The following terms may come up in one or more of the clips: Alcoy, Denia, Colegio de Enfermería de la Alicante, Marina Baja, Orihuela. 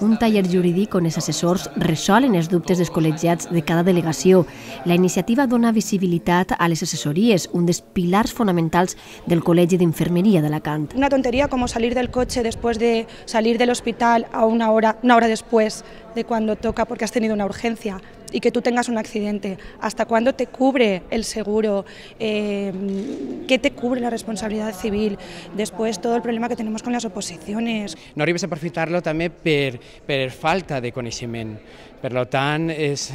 Un taller jurídic on els assessors resolen els dubtes dels col·legiats de cada delegació. La iniciativa dona visibilitat a les assessories, un dels pilars fonamentals del Colegio de Enfermería de Alacant. Una tontería como salir del coche después de salir del hospital a una hora después de cuando toca porque has tenido una urgencia y que tú tengas un accidente. ¿Hasta cuándo te cubre el seguro? ¿Qué te cubre la responsabilidad civil? Después todo el problema que tenemos con las oposiciones. No arribes a aprofitar-lo també per falta de coneixement. Per tant, és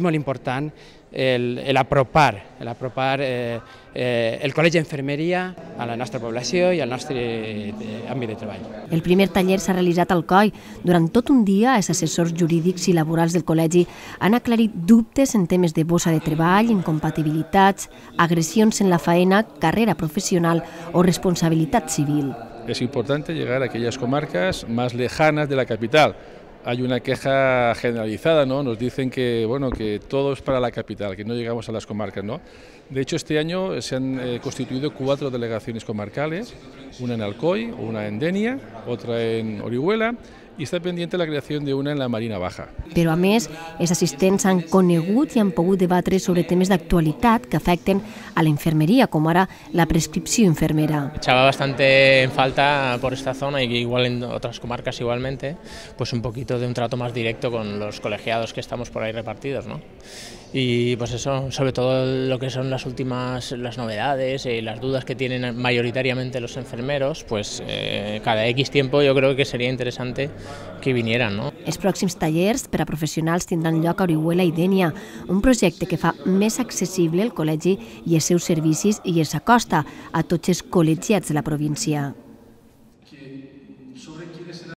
molt important el apropar el Col·legi d'Enfermeria a la nostra població i al nostre àmbit de treball. El primer taller s'ha realitzat al Alcoy. Durant tot un dia, els assessors jurídics i laborals del col·legi han aclarit dubtes en temes de bossa de treball, incompatibilitats, agressions en la faena, carrera professional o responsabilitat civil. Es importante llegar a aquellas comarcas más lejanas de la capital. Hay una queja generalizada, ¿no? Nos dicen que, bueno, que todo es para la capital, que no llegamos a las comarcas, ¿no? De hecho, este año se han constituido 4 delegaciones comarcales, una en Alcoy, una en Denia, otra en Orihuela, y está pendiente la creación de una en la Marina Baja. Però, a més, els assistents han conegut i han pogut debatre sobre temes d'actualitat que afecten a la infermería, com ara la prescripció infermera. Echaba bastante en falta por esta zona y igual en otras comarcas igualmente, pues un poquito de un trato más directo con los colegiados que estamos por ahí repartidos, ¿no? Y pues eso, sobre todo lo que son las novedades y las dudas que tienen mayoritariamente los enfermeros, pues cada X tiempo yo creo que sería interesante que vinieran, ¿no? Els pròxims tallers per a professionals tindran lloc a Orihuela i Denia, un projecte que fa més accessible el col·legi i els seus servicis i els acosta a tots els col·legiats de la província.